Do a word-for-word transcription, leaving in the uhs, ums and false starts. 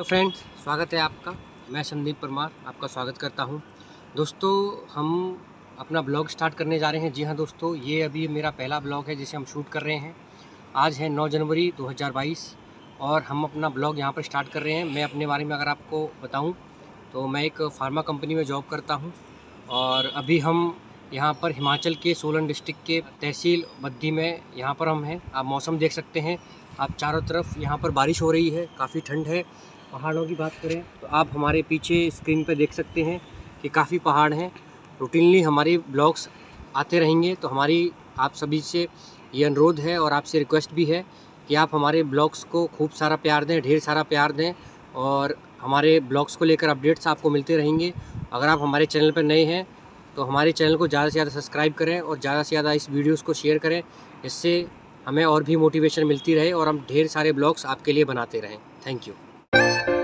तो फ्रेंड्स, स्वागत है आपका। मैं संदीप परमार आपका स्वागत करता हूं। दोस्तों, हम अपना ब्लॉग स्टार्ट करने जा रहे हैं। जी हां दोस्तों, ये अभी मेरा पहला ब्लॉग है जिसे हम शूट कर रहे हैं। आज है नौ जनवरी दो हज़ार बाईस और हम अपना ब्लॉग यहां पर स्टार्ट कर रहे हैं। मैं अपने बारे में अगर आपको बताऊं तो मैं एक फार्मा कंपनी में जॉब करता हूँ और अभी हम यहाँ पर हिमाचल के सोलन डिस्ट्रिक्ट के तहसील बद्दी में यहाँ पर हम हैं। आप मौसम देख सकते हैं, आप चारों तरफ यहाँ पर बारिश हो रही है, काफ़ी ठंड है। पहाड़ों की बात करें तो आप हमारे पीछे स्क्रीन पर देख सकते हैं कि काफ़ी पहाड़ हैं। रूटीनली हमारे ब्लॉग्स आते रहेंगे, तो हमारी आप सभी से ये अनुरोध है और आपसे रिक्वेस्ट भी है कि आप हमारे ब्लॉग्स को खूब सारा प्यार दें, ढेर सारा प्यार दें और हमारे ब्लॉग्स को लेकर अपडेट्स आपको मिलते रहेंगे। अगर आप हमारे चैनल पर नए हैं तो हमारे चैनल को ज़्यादा से ज़्यादा सब्सक्राइब करें और ज़्यादा से ज़्यादा इस वीडियोस को शेयर करें। इससे हमें और भी मोटिवेशन मिलती रहे और हम ढेर सारे ब्लॉग्स आपके लिए बनाते रहें। Thank you.